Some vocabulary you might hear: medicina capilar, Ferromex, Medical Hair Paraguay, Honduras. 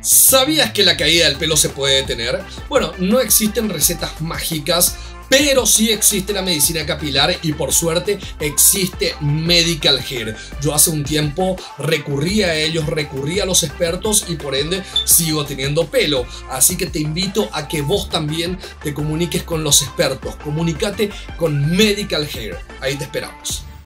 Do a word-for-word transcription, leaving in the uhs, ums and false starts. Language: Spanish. ¿Sabías que la caída del pelo se puede detener? Bueno, no existen recetas mágicas, pero sí existe la medicina capilar y por suerte existe Medical Hair. Yo hace un tiempo recurrí a ellos, recurrí a los expertos y por ende sigo teniendo pelo. Así que te invito a que vos también te comuniques con los expertos. Comunícate con Medical Hair. Ahí te esperamos.